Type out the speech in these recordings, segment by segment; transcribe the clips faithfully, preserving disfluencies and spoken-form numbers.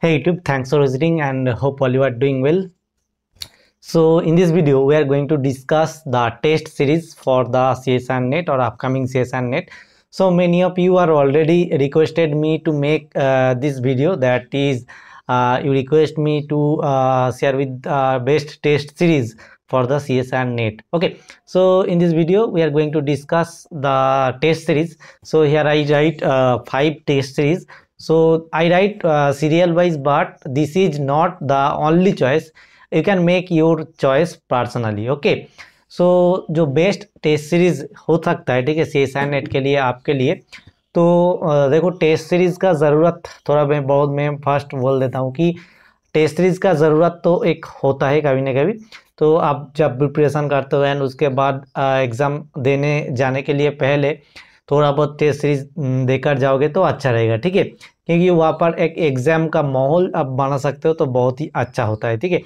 Hey YouTube, thanks for visiting and hope all you are doing well. So in this video we are going to discuss the test series for the C S I R net or upcoming C S I R net. So many of you are already requested me to make uh, this video, that is uh, you request me to uh, share with uh, best test series for the C S I R net. Okay, so in this video we are going to discuss the test series. So here I write uh, five test series. So I write uh, serial wise, but this is not the only choice. You can make your choice personally. Okay, so जो best test series हो सकता है, ठीक है, C S I R NET के लिए आपके लिए, तो देखो टेस्ट सीरीज़ का ज़रूरत थोड़ा मैं बहुत मैं फर्स्ट बोल देता हूँ कि टेस्ट सीरीज़ का ज़रूरत तो एक होता है कभी ना कभी। तो आप जब प्रिपरेशन करते हो एंड उसके बाद एग्ज़ाम देने जाने के लिए पहले थोड़ा बहुत टेस्ट सीरीज़ देकर जाओगे तो अच्छा रहेगा, ठीक है, क्योंकि वहाँ पर एक एग्ज़ाम का माहौल आप बना सकते हो तो बहुत ही अच्छा होता है, ठीक है।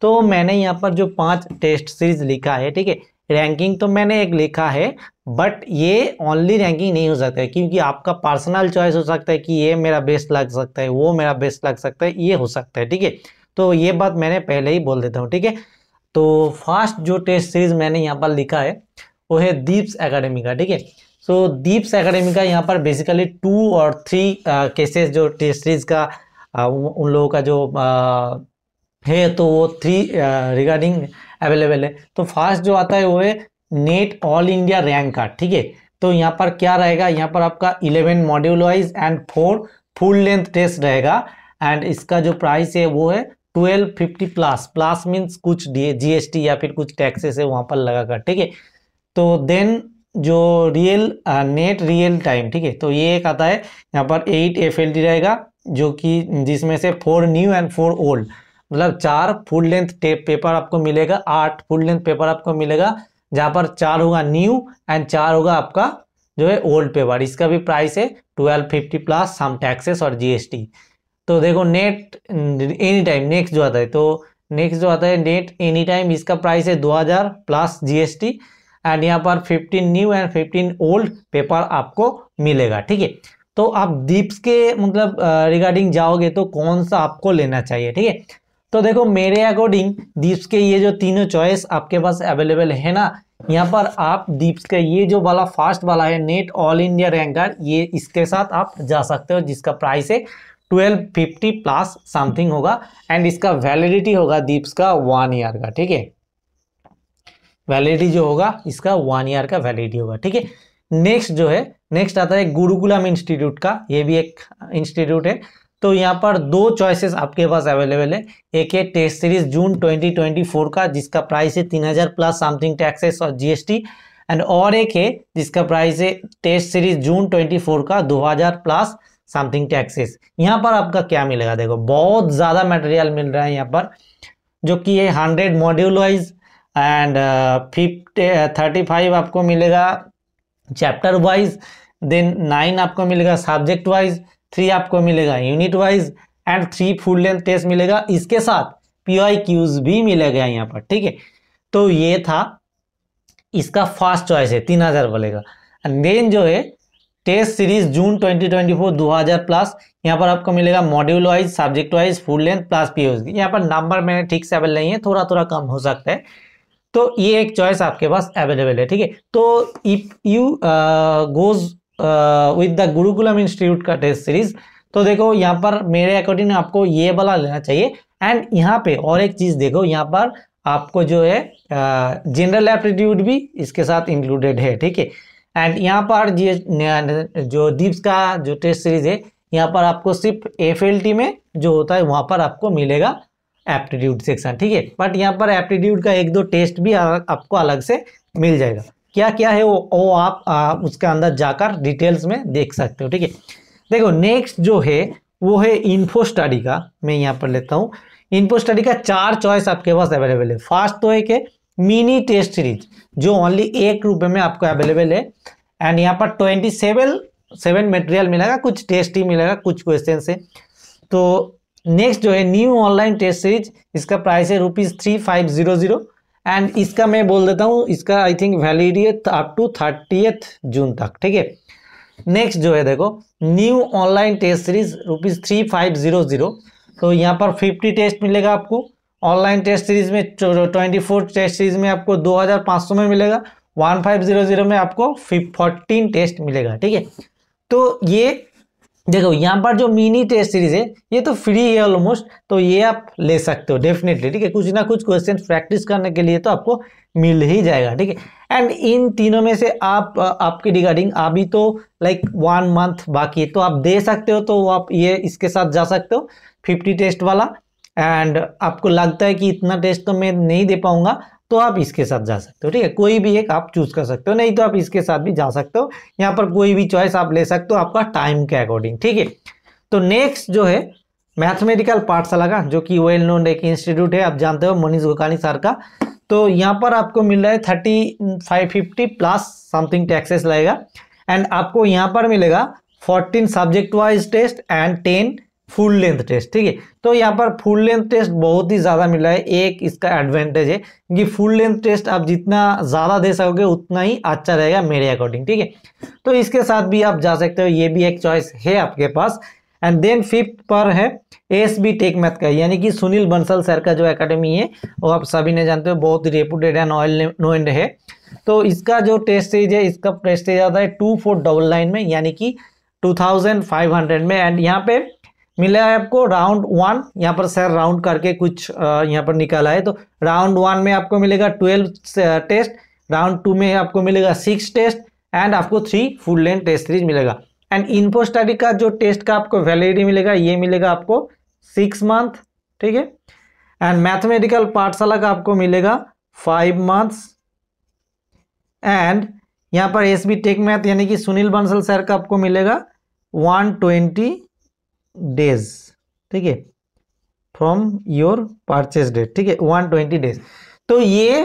तो मैंने यहाँ पर जो पांच टेस्ट सीरीज़ लिखा है, ठीक है, रैंकिंग तो मैंने एक लिखा है, बट ये ओनली रैंकिंग नहीं हो सकता है, क्योंकि आपका पर्सनल चॉइस हो सकता है कि ये मेरा बेस्ट लग सकता है, वो मेरा बेस्ट लग सकता है, ये हो सकता है, ठीक है। तो ये बात मैंने पहले ही बोल देता हूँ, ठीक है। तो फर्स्ट जो टेस्ट सीरीज़ मैंने यहाँ पर लिखा है वो है दीप्स एकेडमी का, ठीक है। सो दीप्स एकेडमी का यहाँ पर बेसिकली टू और थ्री केसेस जो टेस्ट सीरीज़ का आ, उन लोगों का जो आ, है, तो वो थ्री रिगार्डिंग अवेलेबल है। तो फर्स्ट जो आता है वो है नेट ऑल इंडिया रैंक का, ठीक है। तो यहाँ पर क्या रहेगा, यहाँ पर आपका eleven module wise and four full length test रहेगा, एंड इसका जो प्राइस है वो है twelve fifty plus plus means कुछ जी एस टी या फिर कुछ टैक्सेस है वहाँ पर लगाकर, ठीक है। तो देन जो रियल नेट रियल टाइम, ठीक है, तो ये एक आता है यहाँ पर एट एफ एल डी रहेगा, जो कि जिसमें से four new and four old, मतलब चार फुल लेंथ पेपर आपको मिलेगा, आठ फुल लेंथ पेपर आपको मिलेगा, जहाँ पर चार होगा न्यू एंड चार होगा आपका जो है ओल्ड पेपर। इसका भी प्राइस है twelve fifty plus some taxes और जी एस टी। तो देखो नेट एनी टाइम नेक्स्ट जो आता है, तो नेक्स्ट जो आता है नेट एनी टाइम, इसका प्राइस है दो हज़ार plus G S T, and यहाँ पर fifteen new and fifteen old paper आपको मिलेगा, ठीक है। तो आप दीप्स के मतलब रिगार्डिंग जाओगे तो कौन सा आपको लेना चाहिए, ठीक है। तो देखो मेरे अकॉर्डिंग दीप्स के ये जो तीनों चॉइस आपके पास अवेलेबल है ना, यहाँ पर आप दीप्स का ये जो वाला फास्ट वाला है नेट ऑल इंडिया रैंकर, ये इसके साथ आप जा सकते हो, जिसका प्राइस है ट्वेल्व फिफ्टी प्लस समथिंग होगा, एंड इसका वैलिडिटी होगा दीप्स का वन ईयर का, ठीक है। वैलिडिटी जो होगा इसका वन ईयर का वैलिडिटी होगा, ठीक है। नेक्स्ट जो है नेक्स्ट आता है गुरुकुलम इंस्टीट्यूट का, ये भी एक इंस्टीट्यूट है। तो यहाँ पर दो चॉइसेस आपके पास अवेलेबल है, एक है test series June twenty twenty four का, जिसका प्राइस है तीन हज़ार प्लस समथिंग टैक्सेस और जी एस टी, एंड और एक है जिसका प्राइस है test series June twenty four का दो हज़ार प्लस समथिंग टैक्सेस। यहाँ पर आपका क्या मिलेगा, देखो बहुत ज़्यादा मटेरियल मिल रहा है यहाँ पर, जो कि है hundred module wise and fifty thirty five आपको मिलेगा चैप्टर वाइज, देन नाइन आपको मिलेगा सब्जेक्ट वाइज, थ्री आपको मिलेगा unit wise, and three full length test मिलेगा, इसके साथ पी आई क्यूज भी मिलेगा यहाँ पर, ठीक है। तो ये था इसका फर्स्ट चॉइस है तीन हज़ार बोलेगा, एंड देन जो है test series June twenty twenty four दो हज़ार प्लस, यहाँ पर आपको मिलेगा module wise, subject wise, full length plus P I. यहाँ पर नंबर मैंने ठीक से अवेलेबल नहीं है, थोड़ा थोड़ा कम हो सकता है। तो ये एक चॉइस आपके पास अवेलेबल है, ठीक है। तो if you goes with the Gurukulam institute का टेस्ट सीरीज, तो देखो यहाँ पर मेरे अकॉर्डिंग आपको ये वाला लेना चाहिए। एंड यहाँ पे और एक चीज़ देखो, यहाँ पर आपको जो है जनरल एप्टीट्यूड भी इसके साथ इंक्लूडेड है, ठीक है। एंड यहाँ पर जी जो दीप्स का जो टेस्ट सीरीज है, यहाँ पर आपको सिर्फ एफ एल टी में जो होता है वहाँ पर आपको मिलेगा एप्टीट्यूड सेक्शन, ठीक है। बट यहाँ पर एप्टीट्यूड का एक दो टेस्ट भी आपको अलग से मिल जाएगा, क्या क्या है वो वो आप आ, उसके अंदर जाकर डिटेल्स में देख सकते हो, ठीक है। देखो नेक्स्ट जो है वो है इन्फो स्टडी का, मैं यहाँ पर लेता हूँ। इन्फो स्टडी का चार चॉइस आपके पास अवेलेबल है। फर्स्ट तो एक है मिनी टेस्ट सीरीज, जो ओनली एक रुपये में आपको अवेलेबल है, एंड यहाँ पर ट्वेंटी सेवन सेवन मटेरियल मिलेगा, कुछ टेस्ट ही मिलेगा, कुछ क्वेश्चन है। तो नेक्स्ट जो है न्यू ऑनलाइन टेस्ट सीरीज, इसका प्राइस है rupees three five zero zero and इसका मैं बोल देता हूँ, इसका I think validity up to thirtieth June तक, ठीक है। नेक्स्ट जो है देखो new online test series rupees three five zero zero, तो यहाँ पर फिफ्टी टेस्ट मिलेगा आपको ऑनलाइन टेस्ट सीरीज में। ट्वेंटी फोर टेस्ट सीरीज में आपको दो हज़ार पाँच सौ में मिलेगा, वन फाइव जीरो जीरो में आपको फोर्टीन टेस्ट मिलेगा। ठीक है, तो ये देखो यहाँ पर जो मिनी टेस्ट सीरीज है ये तो फ्री है ऑलमोस्ट, तो ये आप ले सकते हो डेफिनेटली। ठीक है, कुछ ना कुछ क्वेश्चन प्रैक्टिस करने के लिए तो आपको मिल ही जाएगा। ठीक है, एंड इन तीनों में से आप आपके रिगार्डिंग अभी तो लाइक वन मंथ बाकी है, तो आप दे सकते हो, तो आप ये इसके साथ जा सकते हो फिफ्टी टेस्ट वाला। एंड आपको लगता है कि इतना टेस्ट तो मैं नहीं दे पाऊंगा, तो आप इसके साथ जा सकते हो। ठीक है, कोई भी एक आप चूज कर सकते हो, नहीं तो आप इसके साथ भी जा सकते हो। यहाँ पर कोई भी चॉइस आप ले सकते हो आपका टाइम के अकॉर्डिंग। ठीक है, तो नेक्स्ट जो है मैथमेटिकल पाठशाला का, जो कि वेल नोन एक इंस्टीट्यूट है, आप जानते हो मनीष गोकानी सर का। तो यहाँ पर आपको मिल रहा है thirty five fifty plus something taxes लगेगा, एंड आपको यहाँ पर मिलेगा fourteen subject wise test and ten full length test. ठीक है, तो यहाँ पर फुल लेंथ टेस्ट बहुत ही ज़्यादा मिला है, एक इसका एडवांटेज है कि फुल लेंथ टेस्ट आप जितना ज़्यादा दे सकोगे उतना ही अच्छा रहेगा मेरे अकॉर्डिंग। ठीक है, तो इसके साथ भी आप जा सकते हो, ये भी एक चॉइस है आपके पास। एंड देन फिफ्थ पर है एस बी टेक मैथ का, यानी कि सुनील बंसल सर का जो एकेडमी है, वो आप सभी ने जानते हो बहुत ही रेपूटेड एंड ऑयल नोएंड है। तो इसका जो टेस्ट सीरीज है, इसका टेस्ट सीरीज आता है टू फोर डबल नाइन में, यानी कि टू थाउजेंड फाइव हंड्रेड में। एंड यहाँ पे मिला है आपको राउंड वन, यहाँ पर सर राउंड करके कुछ यहाँ पर निकाला है। तो राउंड वन में आपको मिलेगा ट्वेल्व टेस्ट, राउंड टू में आपको मिलेगा सिक्स टेस्ट, एंड आपको three full length test series मिलेगा। एंड इन्फोस्टडी का जो टेस्ट का आपको वैलिडिटी मिलेगा, ये मिलेगा आपको सिक्स मंथ। ठीक है, एंड मैथमेटिकल पाठशाला का आपको मिलेगा फाइव मंथ्स। एंड यहाँ पर एस बी टेक मैथ यानी कि सुनील बंसल सर का आपको मिलेगा वन ट्वेंटी डेज। ठीक है, फ्रॉम योर परचेज डेट। ठीक है, वन ट्वेंटी डेज। तो ये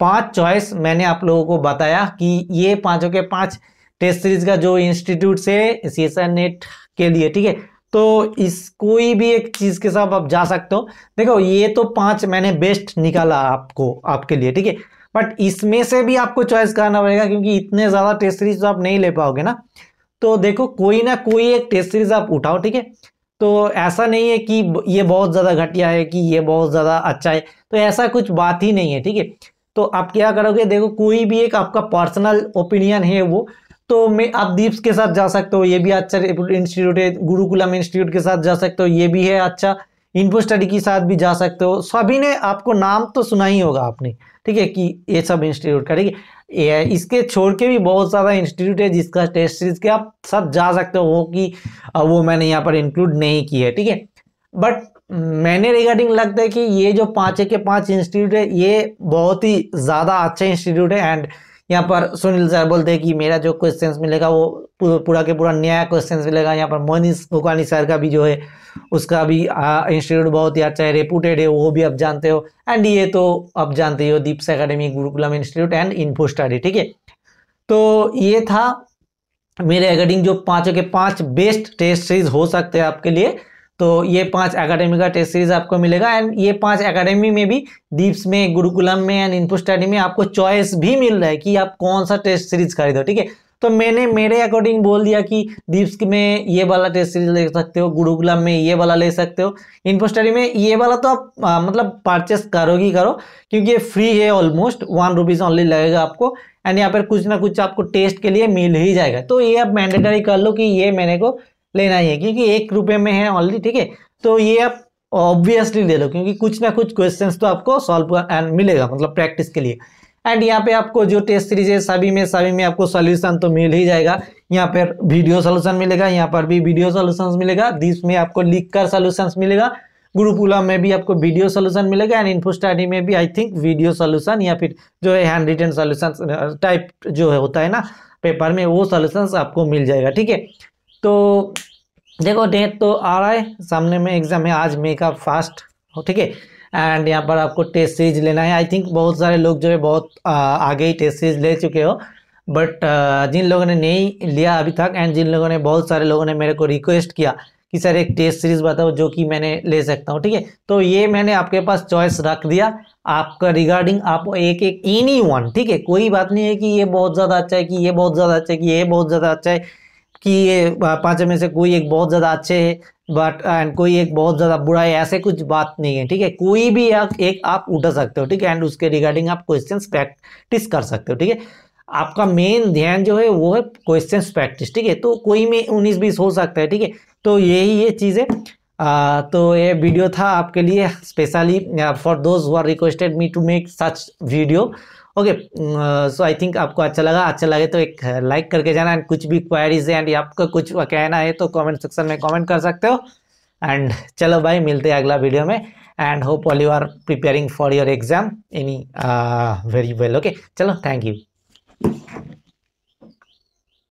पांच चॉइस मैंने आप लोगों को बताया कि ये पांचों के पांच टेस्ट सीरीज का जो इंस्टीट्यूट से सीएसआईआर नेट के लिए। ठीक है, तो इस कोई भी एक चीज़ के साथ आप जा सकते हो। देखो ये तो पांच मैंने बेस्ट निकाला आपको आपके लिए। ठीक है, बट इसमें से भी आपको चॉइस करना पड़ेगा, क्योंकि इतने ज़्यादा टेस्ट सीरीज तो आप नहीं ले पाओगे ना। तो देखो कोई ना कोई एक टेस्ट सीरीज आप उठाओ। ठीक है, तो ऐसा नहीं है कि ये बहुत ज़्यादा घटिया है कि ये बहुत ज़्यादा अच्छा है, तो ऐसा कुछ बात ही नहीं है। ठीक है, तो आप क्या करोगे, देखो कोई भी एक आपका पर्सनल ओपिनियन है वो, तो मैं आप दीप्स के साथ जा सकते हो, ये भी अच्छा इंस्टीट्यूट है। गुरुकुलम इंस्टीट्यूट के साथ जा सकते हो, ये भी है अच्छा। इन्फोस्टडी के साथ भी जा सकते हो, सभी ने आपको नाम तो सुना ही होगा आपने। ठीक है, कि ये सब इंस्टीट्यूट का। ठीक है, ये इसके छोड़ के भी बहुत सारा इंस्टीट्यूट है जिसका टेस्ट सीरीज के आप सब जा सकते हो, कि वो मैंने यहाँ पर इंक्लूड नहीं की है। ठीक है, बट मैंने रिगार्डिंग लगता है कि ये जो पाँच के पाँच इंस्टीट्यूट है, ये बहुत ही ज़्यादा अच्छे इंस्टीट्यूट है। एंड यहाँ पर सुनील सर बोलते हैं कि मेरा जो क्वेश्चंस मिलेगा वो पूरा के पूरा नया क्वेश्चंस मिलेगा। यहाँ पर मनीष गोकानी सर का भी जो है, उसका भी इंस्टीट्यूट बहुत ही अच्छा है, रेपूटेड है, वो भी आप जानते हो। एंड ये तो आप जानते हो Deeps academy, Gurukulam institute and Infostudy. ठीक है, तो ये था मेरे अकॉर्डिंग जो पाँचों के पाँच बेस्ट टेस्ट सीरीज हो सकते हैं आपके लिए। तो ये पांच एकेडमी का टेस्ट सीरीज आपको मिलेगा। एंड ये पांच एकेडमी में भी, दीप्स में, गुरुकुलम में एंड इन्फोस्टडी में आपको चॉइस भी मिल रहा है कि आप कौन सा टेस्ट सीरीज खरीदो। ठीक है, तो मैंने मेरे अकॉर्डिंग बोल दिया कि दीप्स में ये वाला टेस्ट सीरीज ले सकते हो, गुरुकुलम में ये वाला ले सकते हो, इन्फोस्टडी में ये वाला। तो आप आ, मतलब परचेस करोगी करो, क्योंकि ये फ्री है ऑलमोस्ट, वन रुपीज़ ऑनली लगेगा आपको। एंड यहाँ पर कुछ ना कुछ आपको टेस्ट के लिए मिल ही जाएगा। तो ये आप मैंडेटरी कर लो कि ये मैंने को लेना ही है, क्योंकि एक रुपये में है ऑनली। ठीक है, तो ये आप ऑब्वियसली ले लो, क्योंकि कुछ ना कुछ क्वेश्चंस तो आपको सॉल्व एंड मिलेगा, मतलब प्रैक्टिस के लिए। एंड यहाँ पे आपको जो टेस्ट सीरीज है सभी में सभी में आपको सॉल्यूशन तो मिल ही जाएगा। यहाँ पर वीडियो सॉल्यूशन मिलेगा, यहाँ पर भी वीडियो सॉल्यूशन मिलेगा, दीप्स में आपको लिख कर सॉल्यूशन मिलेगा, गुरुकुलम में भी आपको वीडियो सॉल्यूशन मिलेगा, एंड इन्फोस्टडी में भी आई थिंक वीडियो सॉल्यूशन या फिर जो है हैंड रिटन सॉल्यूशन टाइप जो है होता है ना पेपर में, वो सॉल्यूशन आपको मिल जाएगा। ठीक है, तो देखो डेट तो आ रहा है सामने में, एग्जाम है आज मे का फास्ट हो। ठीक है, एंड यहाँ पर आपको टेस्ट सीरीज लेना है। आई थिंक बहुत सारे लोग जो है बहुत आ, आगे ही टेस्ट सीरीज ले चुके हो, बट जिन लोगों ने नहीं लिया अभी तक, एंड जिन लोगों ने, बहुत सारे लोगों ने मेरे को रिक्वेस्ट किया कि सर एक टेस्ट सीरीज बताओ जो कि मैंने ले सकता हूँ। ठीक है, तो ये मैंने आपके पास चॉइस रख दिया आपका रिगार्डिंग, आप एक एक एनी वन। ठीक है, कोई बात नहीं है कि ये बहुत ज़्यादा अच्छा है, कि ये बहुत ज़्यादा अच्छा है, कि ये बहुत ज़्यादा अच्छा है, कि ये पाँचों में से कोई एक बहुत ज़्यादा अच्छे है बट एंड कोई एक बहुत ज़्यादा बुरा है, ऐसे कुछ बात नहीं है, ठीक है। कोई भी एक आप उठा सकते हो, ठीक है, एंड उसके रिगार्डिंग आप क्वेश्चंस प्रैक्टिस कर सकते हो, ठीक है। आपका मेन ध्यान जो है वो है क्वेश्चंस प्रैक्टिस, ठीक है। तो कोई में उन्नीस बीस हो सकता है, ठीक है। तो यही ये चीज़ है। आ, तो ये वीडियो था आपके लिए specially for those who are requested me to make such video. Okay, so I think आपको अच्छा लगा। अच्छा लगे तो एक लाइक करके जाना, एंड कुछ भी क्वारीज है एंड आपका कुछ कहना है तो कमेंट सेक्शन में कमेंट कर सकते हो। एंड चलो भाई, मिलते हैं अगला वीडियो में, and hope all you are preparing for your exam any very well. Okay, चलो, थैंक यू।